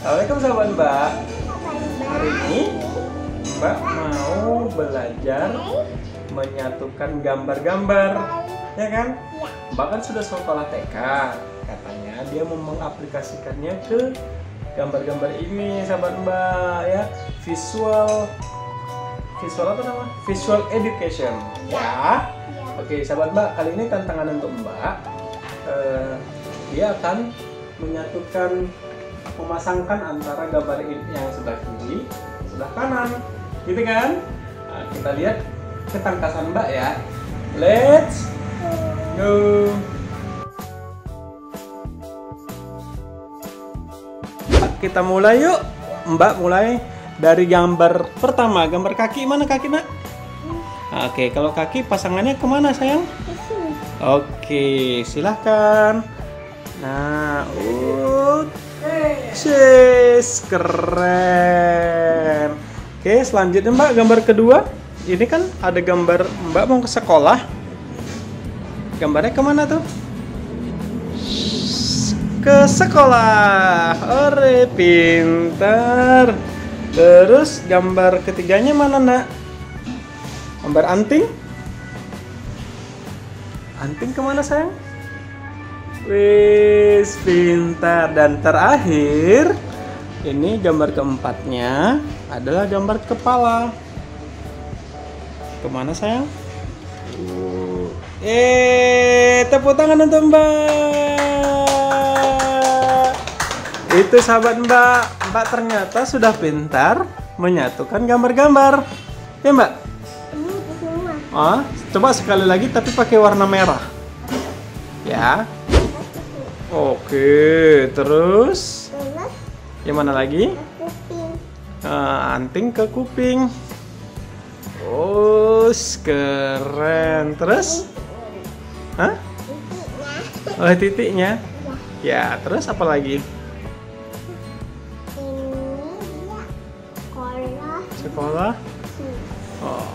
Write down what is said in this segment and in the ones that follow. Assalamualaikum sahabat Mbak. Hari ini Mbak mau belajar menyatukan gambar-gambar, ya kan? Mbak kan sudah sekolah TK, katanya dia mau mengaplikasikannya ke gambar-gambar ini sahabat Mbak, ya. Visual apa nama? Visual education, ya. Oke sahabat Mbak, kali ini tantangan untuk Mbak. Dia akan menyatukan, memasangkan antara gambar yang sebelah kiri, sebelah kanan, gitu kan? Nah, kita lihat ketangkasan Mbak ya. Let's go. Kita mulai yuk. Mbak mulai dari gambar pertama, gambar kaki. Mana kaki Nak? Oke, kalau kaki pasangannya kemana sayang? Oke, silahkan. Nah, yes, keren. Oke, selanjutnya Mbak gambar kedua. Ini kan ada gambar Mbak mau ke sekolah. Gambarnya kemana tuh? Ke sekolah. Ore, pintar. Terus gambar ketiganya mana Nak? Gambar anting? Anting kemana sayang? Wis, pintar. Dan terakhir, ini gambar keempatnya adalah gambar kepala. Kemana sayang? Tepuk tangan untuk Mbak. Itu sahabat Mbak. Mbak ternyata sudah pintar menyatukan gambar-gambar. Ya Mbak? Oh, coba sekali lagi tapi pakai warna merah. Ya. Oke, terus yang mana lagi? Anting ke kuping. Oh, keren. Terus? Hah? Oh, titiknya. Ya, terus apa lagi? Sekolah. Oh.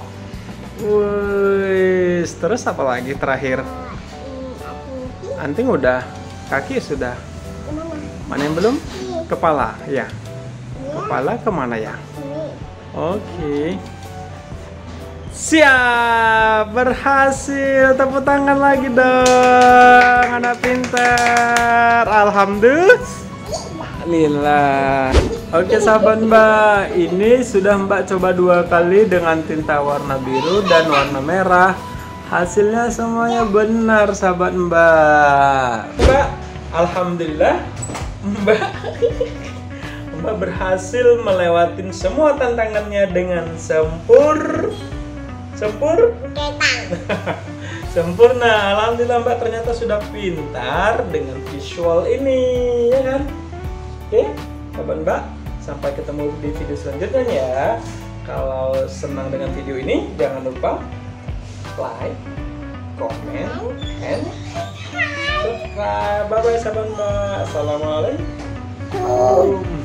Wih, terus apa lagi terakhir? Anting udah. Kaki sudah. Mana yang belum? Kepala, ya. Kepala kemana ya? Oke. Siap, berhasil. Tepuk tangan lagi dong. Anak pintar. Alhamdulillah. Oke sahabat Mbak, ini sudah Mbak coba 2 kali dengan tinta warna biru dan warna merah. Hasilnya semuanya benar sahabat Mbak. Mbak, alhamdulillah Mbak berhasil melewati semua tantangannya dengan sempurna. Alhamdulillah Mbak ternyata sudah pintar dengan visual ini, ya kan? Oke, sahabat Mbak, sampai ketemu di video selanjutnya ya. Kalau senang dengan video ini, jangan lupa like, comment, and subscribe. Bye bye sahabat Mbak. Assalamualaikum.